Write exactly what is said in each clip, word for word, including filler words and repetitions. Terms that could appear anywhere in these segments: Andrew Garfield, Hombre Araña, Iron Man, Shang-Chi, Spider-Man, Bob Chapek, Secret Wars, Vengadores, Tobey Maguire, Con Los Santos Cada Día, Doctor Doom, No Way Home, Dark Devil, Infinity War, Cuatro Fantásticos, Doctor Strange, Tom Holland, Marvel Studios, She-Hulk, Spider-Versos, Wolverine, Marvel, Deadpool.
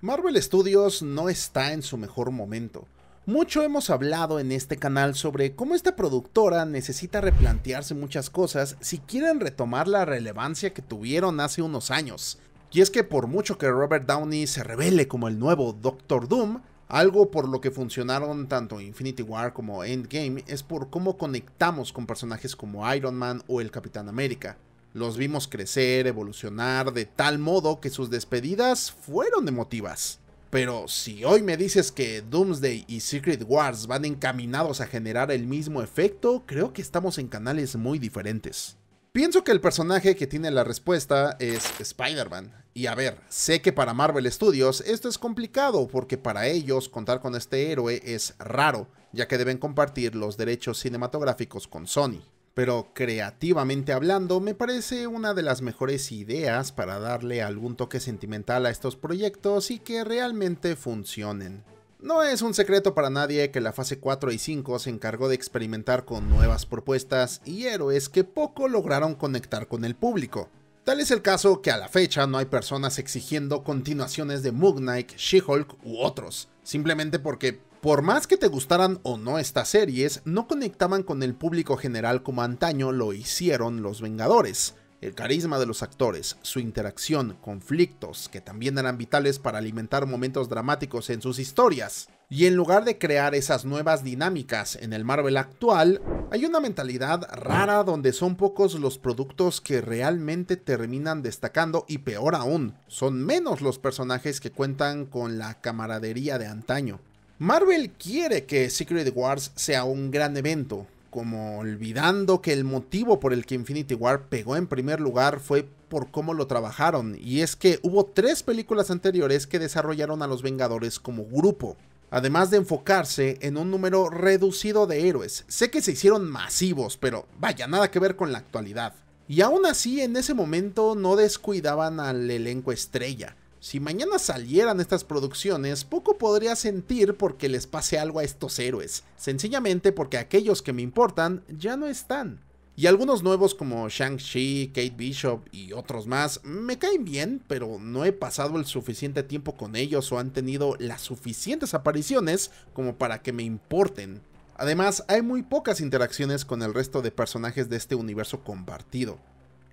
Marvel Studios no está en su mejor momento. Mucho hemos hablado en este canal sobre cómo esta productora necesita replantearse muchas cosas si quieren retomar la relevancia que tuvieron hace unos años. Y es que por mucho que Robert Downey se revele como el nuevo Doctor Doom, algo por lo que funcionaron tanto Infinity War como Endgame es por cómo conectamos con personajes como Iron Man o el Capitán América. Los vimos crecer, evolucionar, de tal modo que sus despedidas fueron emotivas. Pero si hoy me dices que Doomsday y Secret Wars van encaminados a generar el mismo efecto, creo que estamos en canales muy diferentes. Pienso que el personaje que tiene la respuesta es Spider-Man. Y a ver, sé que para Marvel Studios esto es complicado porque para ellos contar con este héroe es raro, ya que deben compartir los derechos cinematográficos con Sony. Pero creativamente hablando, me parece una de las mejores ideas para darle algún toque sentimental a estos proyectos y que realmente funcionen. No es un secreto para nadie que la fase cuatro y cinco se encargó de experimentar con nuevas propuestas y héroes que poco lograron conectar con el público. Tal es el caso que a la fecha no hay personas exigiendo continuaciones de Moon Knight, She-Hulk u otros, simplemente porque por más que te gustaran o no estas series, no conectaban con el público general como antaño lo hicieron los Vengadores. El carisma de los actores, su interacción, conflictos, que también eran vitales para alimentar momentos dramáticos en sus historias. Y en lugar de crear esas nuevas dinámicas en el Marvel actual, hay una mentalidad rara donde son pocos los productos que realmente terminan destacando y peor aún, son menos los personajes que cuentan con la camaradería de antaño. Marvel quiere que Secret Wars sea un gran evento, como olvidando que el motivo por el que Infinity War pegó en primer lugar fue por cómo lo trabajaron, y es que hubo tres películas anteriores que desarrollaron a los Vengadores como grupo, además de enfocarse en un número reducido de héroes. Sé que se hicieron masivos, pero vaya, nada que ver con la actualidad. Y aún así, en ese momento no descuidaban al elenco estrella. Si mañana salieran estas producciones, poco podría sentir porque les pase algo a estos héroes, sencillamente porque aquellos que me importan ya no están. Y algunos nuevos como Shang-Chi, Kate Bishop y otros más me caen bien, pero no he pasado el suficiente tiempo con ellos o han tenido las suficientes apariciones como para que me importen. Además, hay muy pocas interacciones con el resto de personajes de este universo compartido.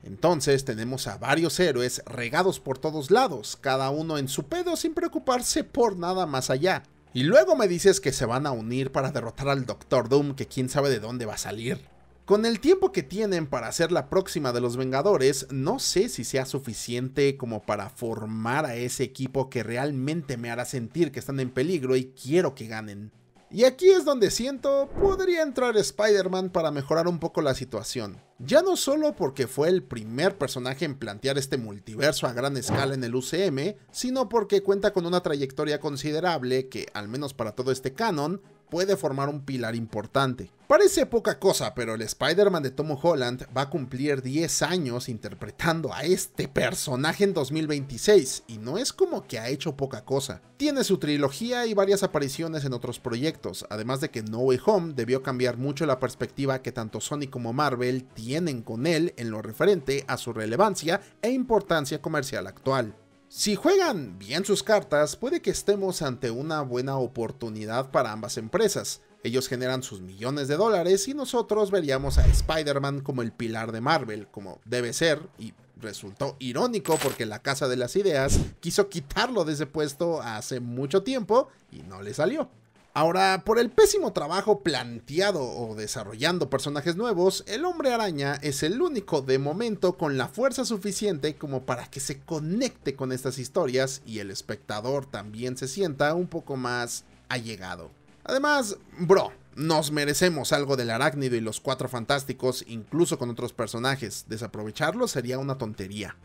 Entonces tenemos a varios héroes regados por todos lados, cada uno en su pedo sin preocuparse por nada más allá. Y luego me dices que se van a unir para derrotar al Doctor Doom, que quién sabe de dónde va a salir. Con el tiempo que tienen para hacer la próxima de los Vengadores, no sé si sea suficiente como para formar a ese equipo que realmente me hará sentir que están en peligro y quiero que ganen. Y aquí es donde siento, podría entrar Spider-Man para mejorar un poco la situación. Ya no solo porque fue el primer personaje en plantear este multiverso a gran escala en el U C M, sino porque cuenta con una trayectoria considerable que, al menos para todo este canon, puede formar un pilar importante. Parece poca cosa, pero el Spider-Man de Tom Holland va a cumplir diez años interpretando a este personaje en dos mil veintiséis, y no es como que ha hecho poca cosa. Tiene su trilogía y varias apariciones en otros proyectos, además de que No Way Home debió cambiar mucho la perspectiva que tanto Sony como Marvel tienen con él en lo referente a su relevancia e importancia comercial actual. Si juegan bien sus cartas, puede que estemos ante una buena oportunidad para ambas empresas. Ellos generan sus millones de dólares y nosotros veríamos a Spider-Man como el pilar de Marvel, como debe ser, y resultó irónico porque la Casa de las Ideas quiso quitarlo de ese puesto hace mucho tiempo y no le salió. Ahora, por el pésimo trabajo planteado o desarrollando personajes nuevos, el Hombre Araña es el único de momento con la fuerza suficiente como para que se conecte con estas historias y el espectador también se sienta un poco más allegado. Además, bro, nos merecemos algo del arácnido y los Cuatro Fantásticos, incluso con otros personajes. Desaprovecharlo sería una tontería.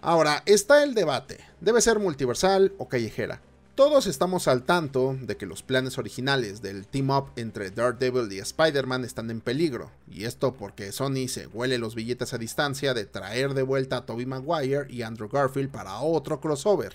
Ahora, está el debate. ¿Debe ser multiversal o callejera? Todos estamos al tanto de que los planes originales del team-up entre Dark Devil y Spider-Man están en peligro, y esto porque Sony se huele los billetes a distancia de traer de vuelta a Tobey Maguire y Andrew Garfield para otro crossover.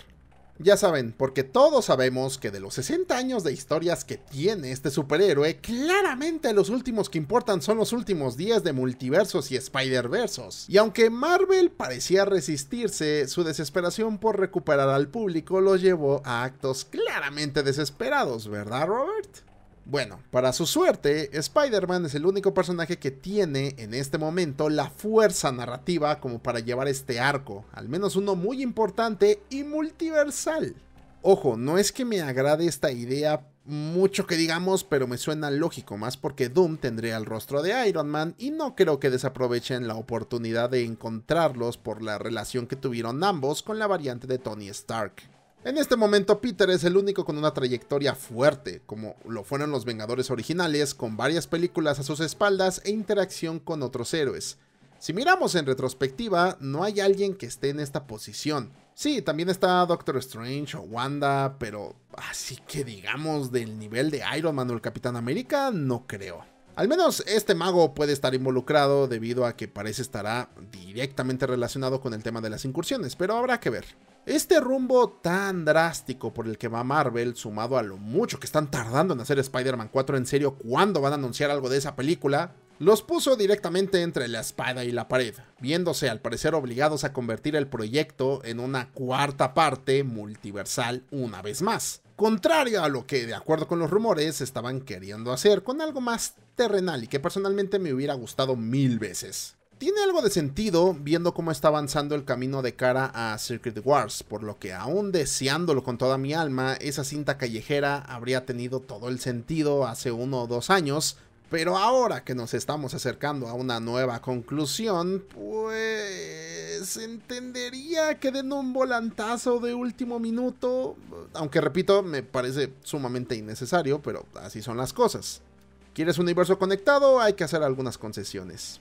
Ya saben, porque todos sabemos que de los sesenta años de historias que tiene este superhéroe, claramente los últimos que importan son los últimos diez de multiversos y Spider-Versos. Y aunque Marvel parecía resistirse, su desesperación por recuperar al público lo llevó a actos claramente desesperados, ¿verdad, Robert? Bueno, para su suerte, Spider-Man es el único personaje que tiene en este momento la fuerza narrativa como para llevar este arco, al menos uno muy importante y multiversal. Ojo, no es que me agrade esta idea mucho que digamos, pero me suena lógico, más porque Doom tendría el rostro de Iron Man y no creo que desaprovechen la oportunidad de encontrarlos por la relación que tuvieron ambos con la variante de Tony Stark. En este momento Peter es el único con una trayectoria fuerte, como lo fueron los Vengadores originales, con varias películas a sus espaldas e interacción con otros héroes. Si miramos en retrospectiva, no hay alguien que esté en esta posición. Sí, también está Doctor Strange o Wanda, pero así que digamos del nivel de Iron Man o el Capitán América, no creo. Al menos este mago puede estar involucrado debido a que parece estará directamente relacionado con el tema de las incursiones, pero habrá que ver. Este rumbo tan drástico por el que va Marvel, sumado a lo mucho que están tardando en hacer Spider-Man cuatro, en serio, ¿cuándo van a anunciar algo de esa película? Los puso directamente entre la espada y la pared, viéndose al parecer obligados a convertir el proyecto en una cuarta parte multiversal una vez más. Contrario a lo que, de acuerdo con los rumores, estaban queriendo hacer con algo más terrenal y que personalmente me hubiera gustado mil veces. Tiene algo de sentido viendo cómo está avanzando el camino de cara a Secret Wars, por lo que aún deseándolo con toda mi alma, esa cinta callejera habría tenido todo el sentido hace uno o dos años, pero ahora que nos estamos acercando a una nueva conclusión, pues entendería que den un volantazo de último minuto, aunque repito, me parece sumamente innecesario, pero así son las cosas. ¿Quieres un universo conectado? Hay que hacer algunas concesiones.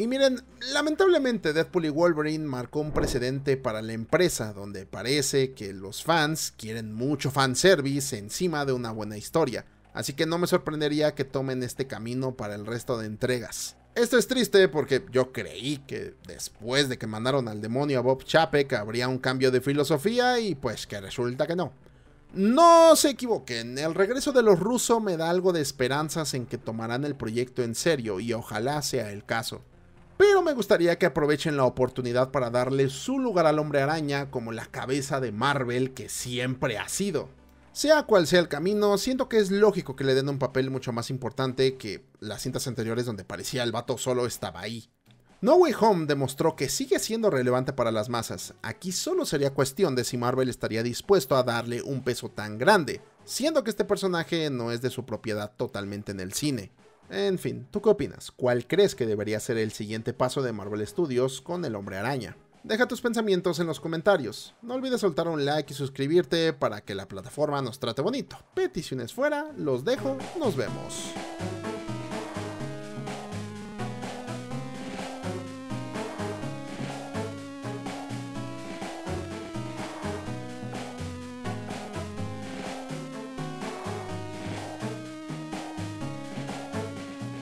Y miren, lamentablemente Deadpool y Wolverine marcó un precedente para la empresa, donde parece que los fans quieren mucho fanservice encima de una buena historia, así que no me sorprendería que tomen este camino para el resto de entregas. Esto es triste porque yo creí que después de que mandaron al demonio a Bob Chapek habría un cambio de filosofía y pues que resulta que no. No se equivoquen, el regreso de los rusos me da algo de esperanzas en que tomarán el proyecto en serio y ojalá sea el caso. Pero me gustaría que aprovechen la oportunidad para darle su lugar al Hombre Araña como la cabeza de Marvel que siempre ha sido. Sea cual sea el camino, siento que es lógico que le den un papel mucho más importante que las cintas anteriores donde parecía el vato solo estaba ahí. No Way Home demostró que sigue siendo relevante para las masas, aquí solo sería cuestión de si Marvel estaría dispuesto a darle un peso tan grande, siendo que este personaje no es de su propiedad totalmente en el cine. En fin, ¿tú qué opinas? ¿Cuál crees que debería ser el siguiente paso de Marvel Studios con el Hombre Araña? Deja tus pensamientos en los comentarios, no olvides soltar un like y suscribirte para que la plataforma nos trate bonito. Peticiones fuera, los dejo, nos vemos.